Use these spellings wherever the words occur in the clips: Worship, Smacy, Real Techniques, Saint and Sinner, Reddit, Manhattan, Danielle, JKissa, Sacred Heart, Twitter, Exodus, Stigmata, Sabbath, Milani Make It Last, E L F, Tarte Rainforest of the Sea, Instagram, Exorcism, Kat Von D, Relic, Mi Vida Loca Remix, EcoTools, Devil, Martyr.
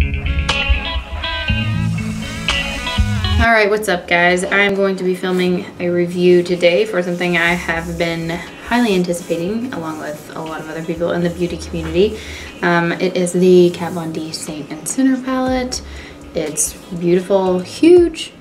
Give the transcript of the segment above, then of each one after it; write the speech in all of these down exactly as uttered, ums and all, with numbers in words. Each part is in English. All right, what's up guys? I'm going to be filming a review today for something I have been highly anticipating along with a lot of other people in the beauty community. Um, it is the Kat Von D Saint and Sinner palette. It's beautiful, huge,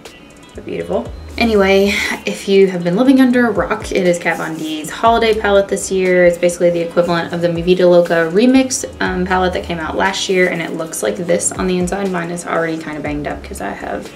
but beautiful. Anyway, if you have been living under a rock, it is Kat Von D's holiday palette this year. It's basically the equivalent of the Mi Vida Loca Remix um, palette that came out last year, and it looks like this on the inside. Mine is already kind of banged up because I have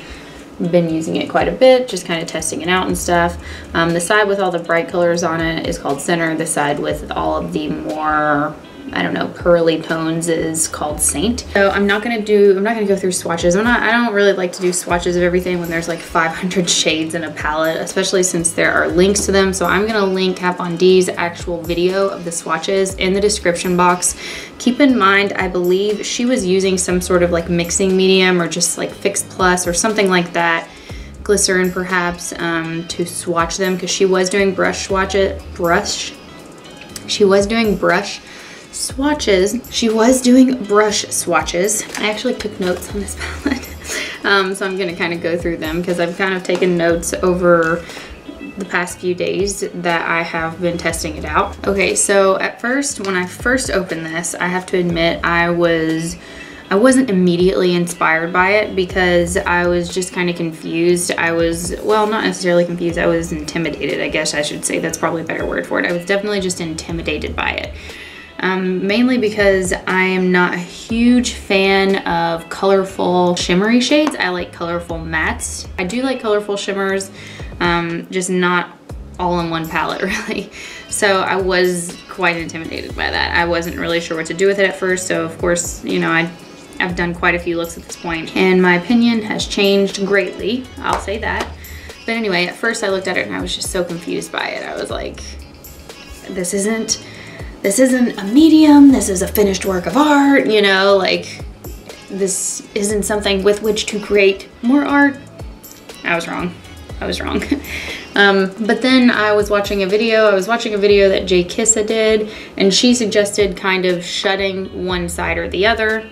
been using it quite a bit, just kind of testing it out and stuff. Um, the side with all the bright colors on it is called Sinner. The side with all of the more, I don't know, pearly tones is called Saint. So I'm not gonna do, I'm not gonna go through swatches. I'm not, I don't really like to do swatches of everything when there's like five hundred shades in a palette, especially since there are links to them. So I'm gonna link Kat Von D's actual video of the swatches in the description box. Keep in mind, I believe she was using some sort of like mixing medium or just like Fix Plus or something like that, glycerin perhaps, um, to swatch them, because she was doing brush swatches, brush, she was doing brush swatches. She was doing brush swatches. I actually took notes on this palette. Um, so I'm gonna kind of go through them because I've kind of taken notes over the past few days that I have been testing it out. Okay, so at first, when I first opened this, I have to admit I was, I wasn't immediately inspired by it because I was just kind of confused. I was, well, not necessarily confused. I was intimidated, I guess I should say. That's probably a better word for it. I was definitely just intimidated by it. Um, mainly because I am not a huge fan of colorful shimmery shades. I like colorful mattes. I do like colorful shimmers, um, just not all in one palette really. So I was quite intimidated by that. I wasn't really sure what to do with it at first. So of course, you know, I, I've done quite a few looks at this point and my opinion has changed greatly. I'll say that. But anyway, at first I looked at it and I was just so confused by it. I was like, this isn't, This isn't a medium, this is a finished work of art, you know, like this isn't something with which to create more art. I was wrong, I was wrong. um, but then I was watching a video, I was watching a video that JKissa did, and she suggested kind of shutting one side or the other,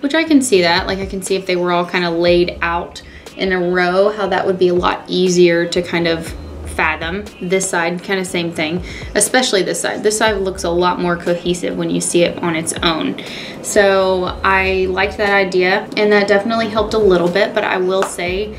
which I can see that, like I can see if they were all kind of laid out in a row, how that would be a lot easier to kind of fathom. This side, kind of same thing, especially this side. This side looks a lot more cohesive when you see it on its own. So I liked that idea and that definitely helped a little bit, but I will say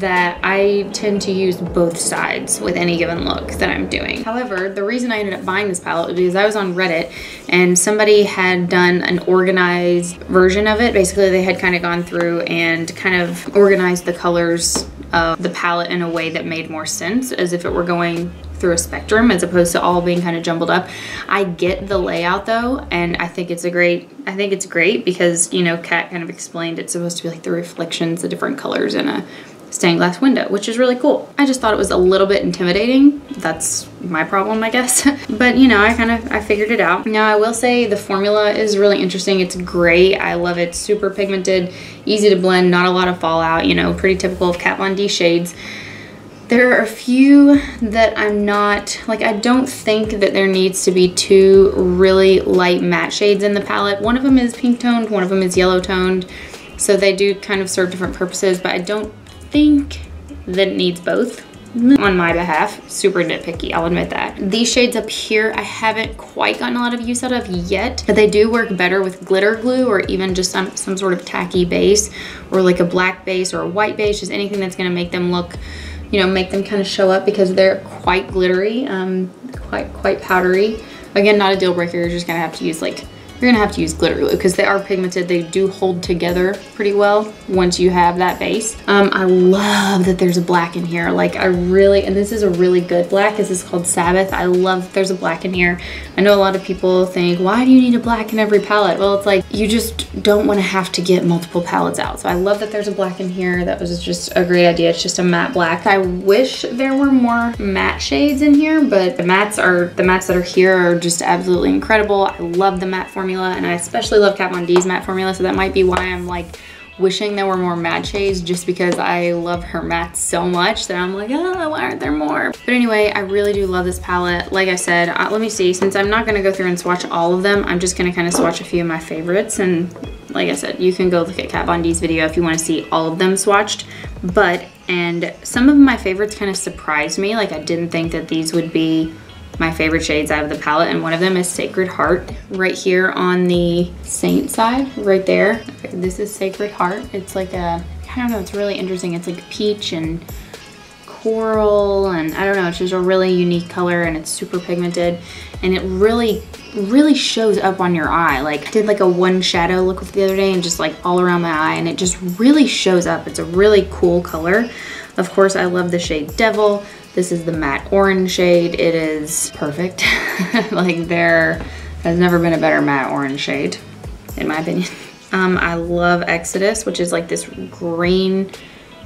that I tend to use both sides with any given look that I'm doing. However, the reason I ended up buying this palette was because I was on Reddit and somebody had done an organized version of it. Basically, they had kind of gone through and kind of organized the colors of the palette in a way that made more sense, as if it were going through a spectrum as opposed to all being kind of jumbled up. I get the layout though, and I think it's a great, I think it's great because, you know, Kat kind of explained it's supposed to be like the reflections, the different colors in a stained glass window, which is really cool. I just thought it was a little bit intimidating. That's my problem, I guess. But you know, I kind of, I figured it out. Now I will say the formula is really interesting. It's gray, I love it, super pigmented, easy to blend, not a lot of fallout, you know, pretty typical of Kat Von D shades. There are a few that I'm not, like I don't think that there needs to be two really light matte shades in the palette. One of them is pink toned, one of them is yellow toned. So they do kind of serve different purposes, but I don't think that it needs both on my behalf. Super nitpicky, I'll admit that. These shades up here I haven't quite gotten a lot of use out of yet, but they do work better with glitter glue or even just some, some sort of tacky base or like a black base or a white base, just anything that's gonna make them look, you know, make them kind of show up because they're quite glittery, um, quite, quite powdery. Again, not a deal breaker, you're just gonna have to use like, you're gonna have to use glitter glue because they are pigmented. They do hold together pretty well once you have that base. Um, I love that there's a black in here. Like I really, and this is a really good black. This is called Sabbath. I love that there's a black in here. I know a lot of people think, why do you need a black in every palette? Well, it's like, you just don't wanna have to get multiple palettes out. So I love that there's a black in here. That was just a great idea. It's just a matte black. I wish there were more matte shades in here, but the mattes are, the mattes that are here are just absolutely incredible. I love the matte formula. And I especially love Kat Von D's matte formula, so that might be why I'm like wishing there were more matte shades, just because I love her matte so much that I'm like, oh, why aren't there more? But anyway, I really do love this palette. Like I said, uh, let me see, since I'm not gonna go through and swatch all of them, I'm just gonna kind of swatch a few of my favorites and like I said, you can go look at Kat Von D's video if you want to see all of them swatched. But, and some of my favorites kind of surprised me. Like, I didn't think that these would be my favorite shades out of the palette, and one of them is Sacred Heart right here on the Saint side, right there. Okay, this is Sacred Heart. It's like a, I don't know, it's really interesting. It's like peach and coral, and I don't know, it's just a really unique color, and it's super pigmented, and it really, really shows up on your eye. Like, I did like a one shadow look the other day and just like all around my eye, and it just really shows up. It's a really cool color. Of course, I love the shade Devil. This is the matte orange shade. It is perfect. Like, there has never been a better matte orange shade, in my opinion. Um, I love Exodus, which is like this green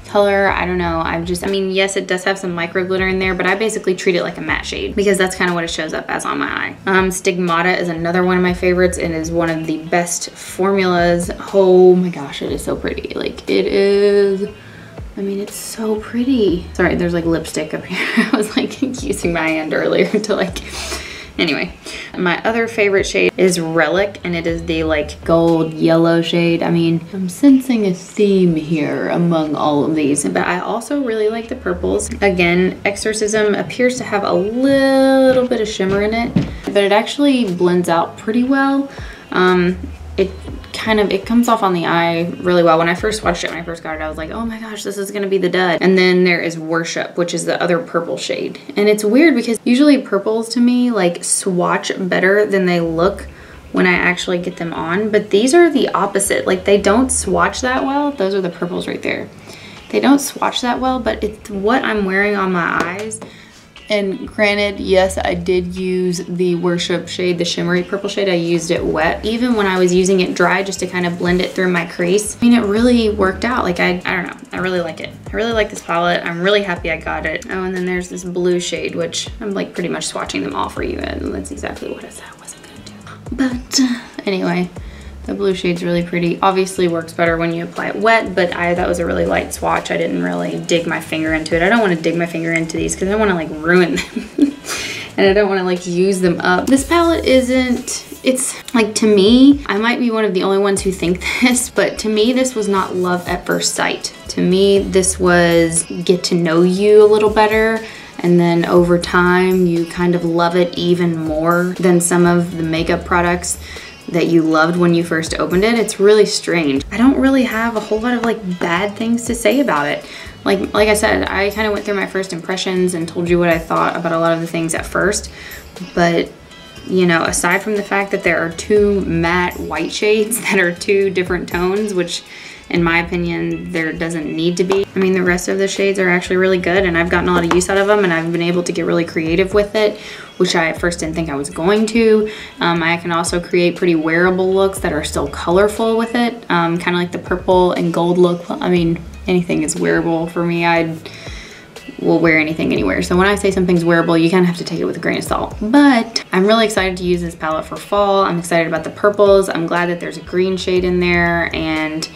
color. I don't know, I've just, I mean, yes, it does have some micro glitter in there, but I basically treat it like a matte shade because that's kind of what it shows up as on my eye. Um, Stigmata is another one of my favorites. It is one of the best formulas. Oh my gosh, it is so pretty. Like, it is, I mean, it's so pretty. Sorry, there's like lipstick up here. I was like using my hand earlier to like, anyway. My other favorite shade is Relic, and it is the like gold yellow shade. I mean, I'm sensing a theme here among all of these, but I also really like the purples. Again, Exorcism appears to have a little bit of shimmer in it, but it actually blends out pretty well. Um, it kind of, it comes off on the eye really well. When I first watched it, when I first got it, I was like, oh my gosh, this is gonna be the dud. And then there is Worship, which is the other purple shade. And it's weird because usually purples to me like swatch better than they look when I actually get them on, but these are the opposite. Like, they don't swatch that well. Those are the purples right there. They don't swatch that well, but it's what I'm wearing on my eyes. And granted, yes, I did use the Worship shade, the shimmery purple shade. I used it wet, even when I was using it dry, just to kind of blend it through my crease. I mean, it really worked out. Like, I, I don't know, I really like it. I really like this palette. I'm really happy I got it. Oh, and then there's this blue shade, which I'm like pretty much swatching them all for you, and that's exactly what I said I wasn't gonna do. But uh, anyway, the blue shade's really pretty. Obviously works better when you apply it wet, but I that was a really light swatch. I didn't really dig my finger into it. I don't want to dig my finger into these because I want to like ruin them. And I don't want to like use them up. This palette isn't, it's like, to me, I might be one of the only ones who think this, but to me, this was not love at first sight. To me, this was get to know you a little better. And then over time, you kind of love it even more than some of the makeup products that you loved when you first opened it. It's really strange. I don't really have a whole lot of like bad things to say about it. Like, like I said, I kind of went through my first impressions and told you what I thought about a lot of the things at first. But, you know, aside from the fact that there are two matte white shades that are two different tones, which in my opinion, there doesn't need to be. I mean, the rest of the shades are actually really good, and I've gotten a lot of use out of them, and I've been able to get really creative with it, which I at first didn't think I was going to. Um, I can also create pretty wearable looks that are still colorful with it, um, kind of like the purple and gold look. I mean, anything is wearable for me. I will wear anything anywhere. So when I say something's wearable, you kind of have to take it with a grain of salt. But I'm really excited to use this palette for fall. I'm excited about the purples. I'm glad that there's a green shade in there, and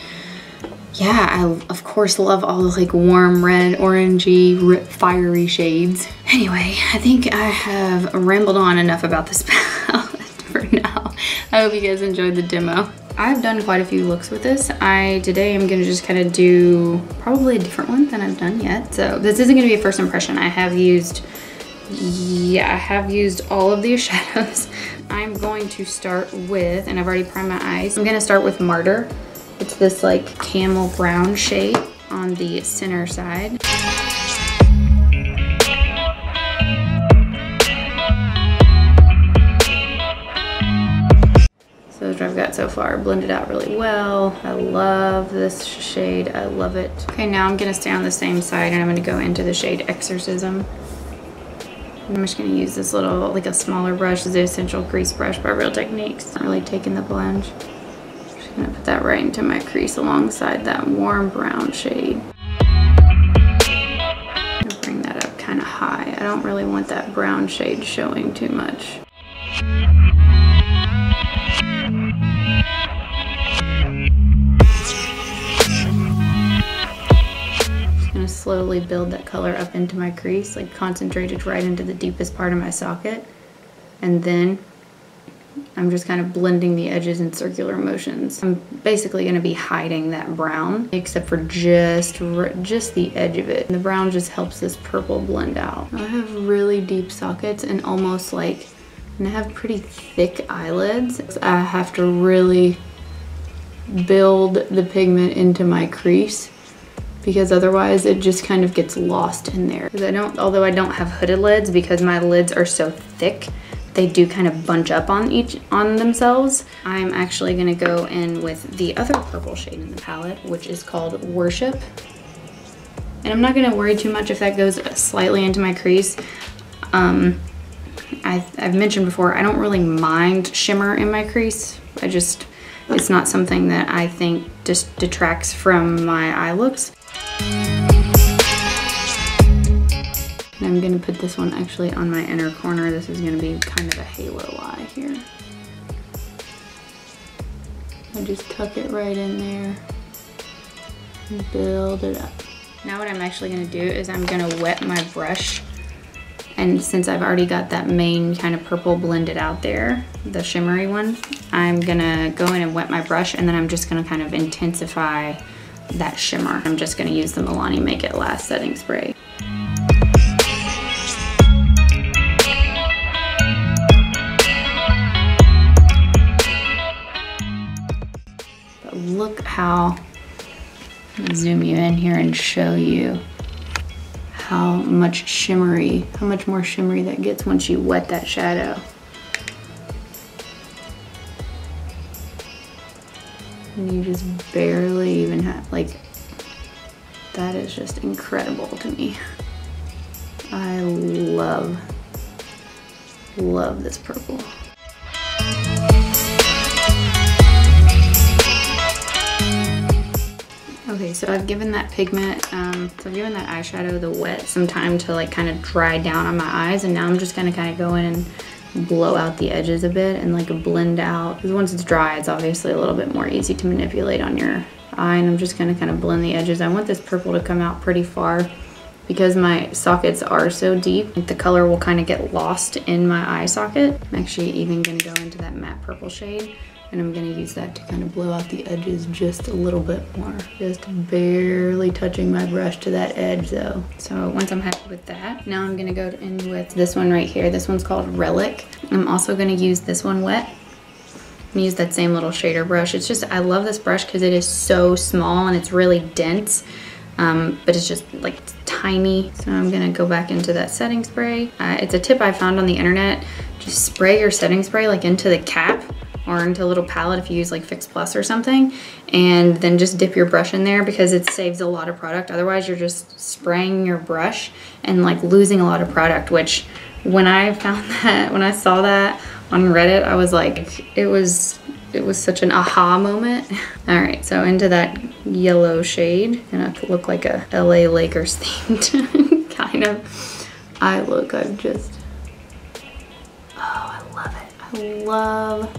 yeah, I of course love all the like warm red, orangey, fiery shades. Anyway, I think I have rambled on enough about this palette for now. I hope you guys enjoyed the demo. I've done quite a few looks with this. I today am gonna just kind of do probably a different one than I've done yet. So this isn't gonna be a first impression. I have used, yeah, I have used all of these shadows. I'm going to start with, and I've already primed my eyes. I'm gonna start with Martyr. It's this like camel brown shade on the center side. So that's what I've got so far, blended out really well. I love this shade, I love it. Okay, now I'm gonna stay on the same side and I'm gonna go into the shade Exorcism. I'm just gonna use this little, like a smaller brush, the Essential Grease Brush by Real Techniques. Not really taking the plunge. I'm gonna put that right into my crease alongside that warm brown shade. I'm gonna bring that up kind of high. I don't really want that brown shade showing too much. I'm just gonna slowly build that color up into my crease, like concentrate it right into the deepest part of my socket, and then I'm just kind of blending the edges in circular motions. I'm basically going to be hiding that brown, except for just, just the edge of it. And the brown just helps this purple blend out. I have really deep sockets and almost like, and I have pretty thick eyelids. I have to really build the pigment into my crease, because otherwise it just kind of gets lost in there. I don't, although I don't have hooded lids, because my lids are so thick, they do kind of bunch up on each on themselves. I'm actually gonna go in with the other purple shade in the palette, which is called Worship. And I'm not gonna worry too much if that goes slightly into my crease. Um, I've, I've mentioned before, I don't really mind shimmer in my crease. I just, it's not something that I think just detracts from my eye looks. And I'm gonna put this one actually on my inner corner. This is gonna be kind of a halo eye here. I just tuck it right in there and build it up. Now what I'm actually gonna do is I'm gonna wet my brush, and since I've already got that main kind of purple blended out there, the shimmery one, I'm gonna go in and wet my brush, and then I'm just gonna kind of intensify that shimmer. I'm just gonna use the Milani Make It Last setting spray. But look how, I'm gonna zoom you in here and show you how much shimmery, how much more shimmery that gets once you wet that shadow. And you just barely even have, like, that is just incredible to me. I love, love this purple. Okay, so I've given that pigment, um, so I've given that eyeshadow, the wet, some time to like kind of dry down on my eyes, and now I'm just gonna kind of go in and blow out the edges a bit and like blend out, because once it's dry it's obviously a little bit more easy to manipulate on your eye. And I'm just going to kind of blend the edges. I want this purple to come out pretty far, because my sockets are so deep the color will kind of get lost in my eye socket. I'm actually even going to go into that matte purple shade, and I'm going to use that to kind of blow out the edges just a little bit more, just barely touching my brush to that edge though. So once I'm happy with that, now I'm going to go in with this one right here. This one's called Relic. I'm also going to use this one wet and use that same little shader brush. It's just, I love this brush because it is so small and it's really dense, um, but it's just like tiny. So I'm going to go back into that setting spray. Uh, it's a tip I found on the internet. Just spray your setting spray like into the cap or into a little palette if you use like Fix Plus or something, and then just dip your brush in there, because it saves a lot of product. Otherwise you're just spraying your brush and like losing a lot of product, which when I found that, when I saw that on Reddit, I was like, it was, it was such an aha moment. All right, so into that yellow shade, and I look like a L A Lakers themed kind of eye look. I've just, oh, I love it. I love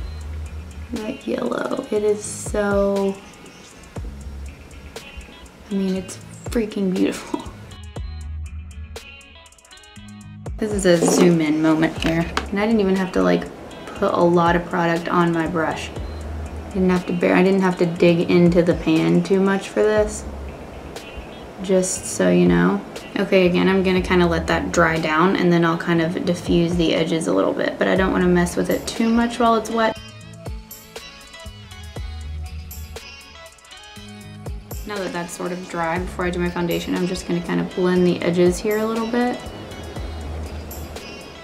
that yellow. It is so, I mean, it's freaking beautiful. This is a zoom in moment here. And I didn't even have to like put a lot of product on my brush. I didn't have to bear, I didn't have to dig into the pan too much for this. Just so you know. Okay, again, I'm gonna kind of let that dry down, and then I'll kind of diffuse the edges a little bit, but I don't want to mess with it too much while it's wet. Now that that's sort of dry, before I do my foundation, I'm just gonna kind of blend the edges here a little bit.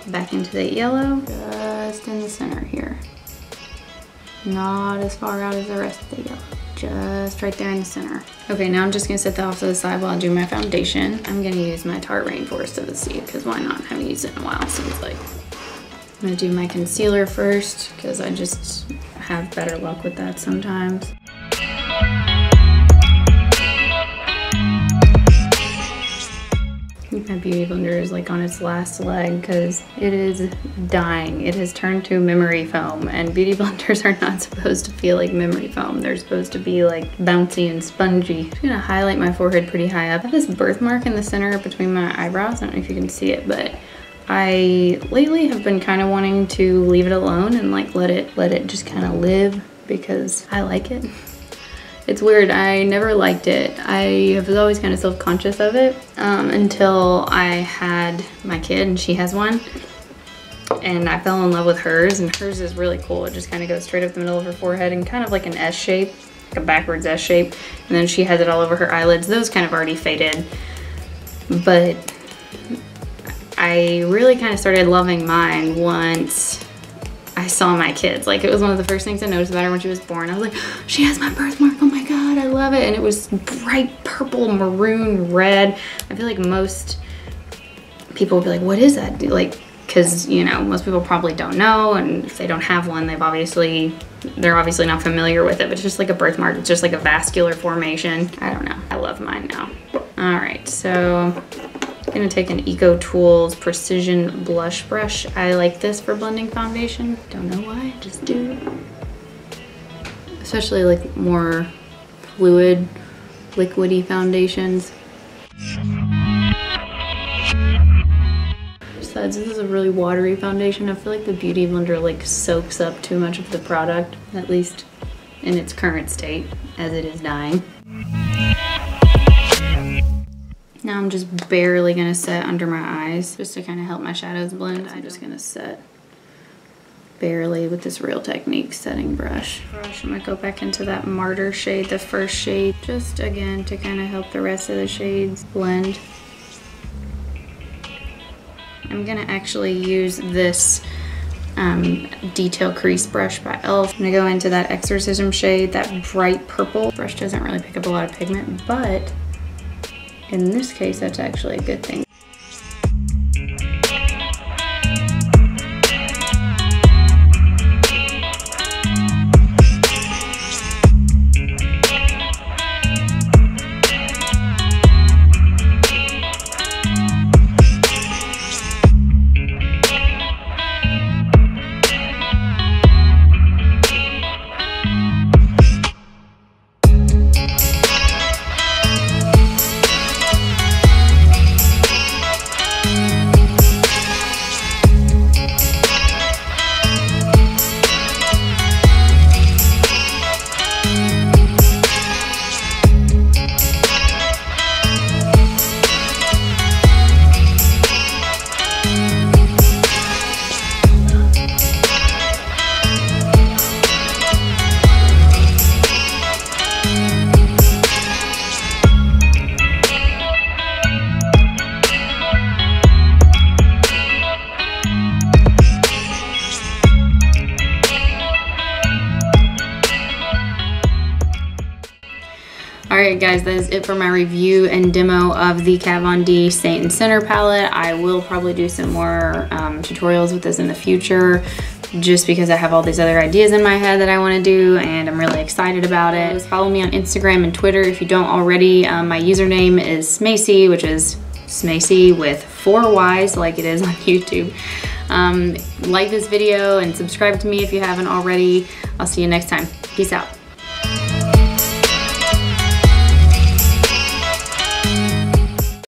Back into the yellow, just in the center here. Not as far out as the rest of the yellow, just right there in the center. Okay, now I'm just gonna set that off to the side while I do my foundation. I'm gonna use my Tarte Rainforest of the Sea, because why not? I haven't used it in a while, so it's like, I'm gonna do my concealer first, because I just have better luck with that sometimes. My beauty blender is like on its last leg, because it is dying. It has turned to memory foam, and beauty blenders are not supposed to feel like memory foam. They're supposed to be like bouncy and spongy. I'm gonna highlight my forehead pretty high up. I have this birthmark in the center between my eyebrows. I don't know if you can see it, but I lately have been kind of wanting to leave it alone and like let it let it just kind of live because I like it. It's weird, I never liked it. I was always kind of self-conscious of it um, until I had my kid, and she has one. And I fell in love with hers, and hers is really cool. It just kind of goes straight up the middle of her forehead and kind of like an S shape, like a backwards S shape. And then she has it all over her eyelids. Those kind of already faded. But I really kind of started loving mine once I saw my kids. Like, it was one of the first things I noticed about her when she was born. I was like, she has my birthmark, oh my God, I love it. And it was bright purple, maroon, red. I feel like most people would be like, what is that? Like, because, you know, most people probably don't know, and if they don't have one, they've obviously, they're obviously not familiar with it, but it's just like a birthmark. It's just like a vascular formation. I don't know, I love mine now. All right, so I'm gonna take an EcoTools Precision Blush Brush. I like this for blending foundation. Don't know why, just do. Especially like more fluid, liquidy foundations. Besides, this is a really watery foundation. I feel like the Beauty Blender like soaks up too much of the product, at least in its current state, as it is dying. Now I'm just barely gonna set under my eyes just to kind of help my shadows blend. I'm just gonna set barely with this Real Techniques setting brush. brush. I'm gonna go back into that Martyr shade, the first shade, just again to kind of help the rest of the shades blend. I'm gonna actually use this um, detail crease brush by E L F. I'm gonna go into that Exorcism shade, that bright purple. Brush doesn't really pick up a lot of pigment, but in this case, that's actually a good thing. Alright guys, that is it for my review and demo of the Kat Von D Saint and Sinner palette. I will probably do some more um, tutorials with this in the future, just because I have all these other ideas in my head that I want to do, and I'm really excited about it. Just follow me on Instagram and Twitter if you don't already. Um, my username is Smacy, which is Smacy with four Y's like it is on YouTube. Um, like this video and subscribe to me if you haven't already. I'll see you next time. Peace out.